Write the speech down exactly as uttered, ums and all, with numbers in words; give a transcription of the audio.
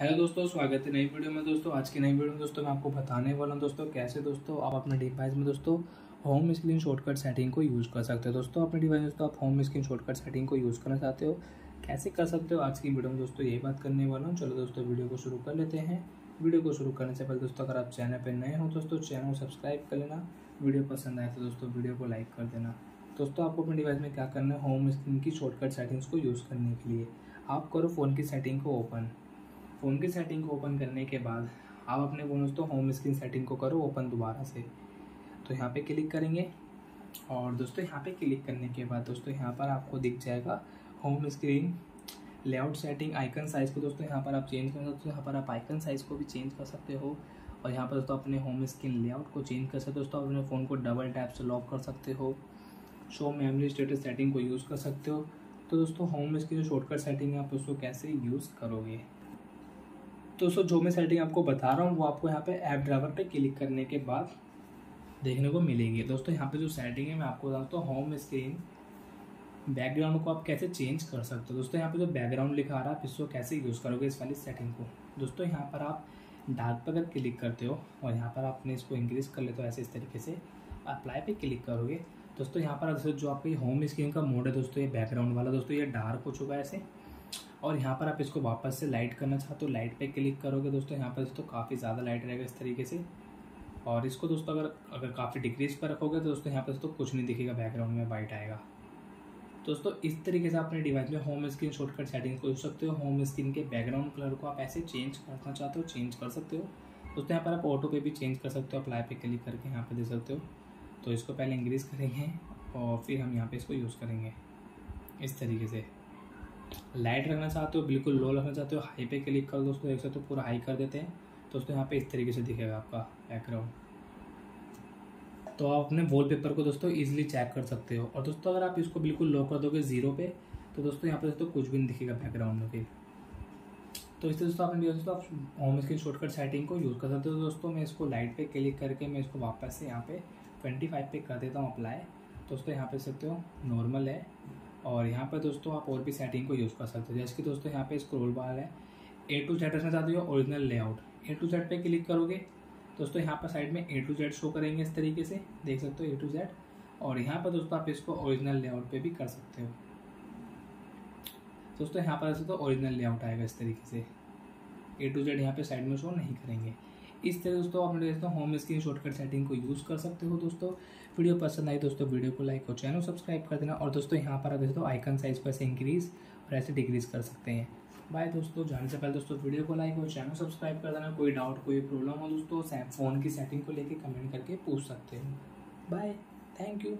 Hello दोस्तों, स्वागत है नई वीडियो में। दोस्तों आज की नई वीडियो में दोस्तों मैं आपको बताने वाला हूँ दोस्तों कैसे दोस्तों आप अपने डिवाइस में दोस्तों होम स्क्रीन शॉर्टकट सेटिंग को यूज़ कर सकते हो। दोस्तों अपने डिवाइस में दोस्तों आप होम स्क्रीन शॉर्टकट सेटिंग को यूज़ करना चाहते हो, कैसे कर सकते हो, आज की वीडियो में दोस्तों यही बात करने वाला हूँ। चलो दोस्तों वीडियो को शुरू कर लेते हैं। वीडियो को शुरू करने से पहले दोस्तों अगर आप चैनल पर नए हो दोस्तों चैनल को सब्सक्राइब कर लेना। वीडियो पसंद आए तो दोस्तों वीडियो को लाइक कर देना। दोस्तों आपको अपने डिवाइस में क्या करना है, होम स्क्रीन की शॉर्टकट सेटिंग्स को यूज़ करने के लिए आप करो फ़ोन की सेटिंग को ओपन। फ़ोन की सेटिंग को ओपन करने के बाद आप अपने फ़ोन दोस्तों होम स्क्रीन सेटिंग को करो ओपन दोबारा से। तो यहाँ पे क्लिक करेंगे और दोस्तों यहाँ पे क्लिक करने के बाद दोस्तों यहाँ पर आपको दिख जाएगा home screen layout setting icon size को। दोस्तों यहाँ पर आप चेंज कर सकते हो, यहाँ पर आप आइकन साइज़ को भी चेंज कर सकते हो और यहाँ पर दोस्तों अपने होम स्क्रीन लेआउट को चेंज कर सकते हो। दोस्तों अपने फ़ोन को डबल टैप से लॉक कर सकते हो, शो मेमोरी स्टेटस सेटिंग को यूज़ कर सकते हो। तो दोस्तों होम स्क्रीन जो शॉर्टकट सेटिंग है आप उसको कैसे यूज़ करोगे, तो दोस्तों जो मैं सेटिंग आपको बता रहा हूँ वो आपको यहाँ पे ऐप ड्राइवर पे क्लिक करने के बाद देखने को मिलेंगी। दोस्तों यहाँ पे जो सेटिंग है मैं आपको बताता हूँ होम स्क्रीन बैकग्राउंड को आप कैसे चेंज कर सकते हो। दोस्तों यहाँ पे जो बैकग्राउंड लिखा आ रहा है आप इसको कैसे यूज़ करोगे, इस वाली सेटिंग को। दोस्तों यहाँ पर आप डार्क पर अगर क्लिक करते हो और यहाँ पर आपने इसको इंक्रीज़ कर लेते हो ऐसे, इस तरीके से अप्लाई पर क्लिक करोगे। दोस्तों यहाँ पर दोस्तों जो आपकी होम स्क्रीन का मोड है दोस्तों ये बैकग्राउंड वाला दोस्तों ये डार्क हो चुका है ऐसे, और यहाँ पर आप इसको वापस से लाइट करना चाहते हो लाइट पे क्लिक करोगे। दोस्तों यहाँ पर दोस्तों काफ़ी ज़्यादा लाइट रहेगा इस तरीके से, और इसको दोस्तों अगर अगर काफ़ी डिक्रीज पर रखोगे तो दोस्तों यहाँ पर दोस्तों कुछ नहीं दिखेगा, बैकग्राउंड में वाइट आएगा। दोस्तों इस तरीके से अपने डिवाइस में होम स्क्रीन शॉर्टकट सेटिंग्स को यूज सकते हो। होम स्क्रीन के बैकग्राउंड कलर को आप ऐसे चेंज करना चाहते हो चेंज कर सकते हो। दोस्तों यहाँ पर आप ऑटो पे भी चेंज कर सकते हो, अप्लाई पे क्लिक करके यहाँ पर दे सकते हो। तो इसको पहले इंक्रीज़ करेंगे और फिर हम यहाँ पर इसको यूज़ करेंगे इस तरीके से। लाइट रखना चाहते हो, बिल्कुल लो रखना चाहते हो, हाई पे क्लिक कर दोस्तों, एक साथ तो पूरा हाई कर देते हैं। दोस्तों यहाँ पे इस तरीके से दिखेगा आपका बैकग्राउंड। तो आप अपने वॉलपेपर को दोस्तों इजीली चेक कर सकते हो। और दोस्तों अगर आप इसको बिल्कुल लो कर दोगे जीरो पे तो दोस्तों यहाँ पे दोस्तों कुछ भी नहीं दिखेगा बैकग्राउंड में फिर। तो इससे दोस्तों आपने दोस्तों आप होम स्क्रीन शॉर्टकट सेटिंग को यूज़ कर सकते हो। दोस्तों मैं इसको लाइट पे क्लिक करके मैं इसको वापस से यहाँ पे ट्वेंटी फाइव पे कर देता हूँ अप्लाई। दोस्तों यहाँ पे सकते हो नॉर्मल है, और यहाँ पर दोस्तों आप और भी सेटिंग को यूज़ कर सकते हो। जैसे कि दोस्तों यहाँ पे स्क्रॉल बार है, ए टू जेड रखना चाहते हो original layout, A to Z पे क्लिक करोगे। दोस्तों यहाँ पर साइड में ए टू जेड शो करेंगे इस तरीके से, देख सकते हो ए टू जेड। और यहाँ पर दोस्तों आप इसको ओरिजिनल लेआउट पे भी कर सकते हो। दोस्तों यहाँ पर दोस्तों ओरिजिनल लेआउट आएगा इस तरीके से, ए टू जेड यहाँ पर साइड में शो नहीं करेंगे। इस तरह दोस्तों आप दोस्तों होम स्क्रीन शॉर्टकट सेटिंग को यूज़ कर सकते हो। दोस्तों वीडियो पसंद आई दोस्तों वीडियो को लाइक और चैनल सब्सक्राइब कर देना। और दोस्तों यहाँ पर आप दोस्तों आइकन साइज पर से इंक्रीज़ और ऐसे डिक्रीज़ कर सकते हैं। बाय दोस्तों। जाने से पहले दोस्तों वीडियो को लाइक और चैनल सब्सक्राइब कर देना। कोई डाउट कोई प्रॉब्लम हो दोस्तों फ़ोन की सेटिंग को लेकर कमेंट करके पूछ सकते हो। Bye, thank you.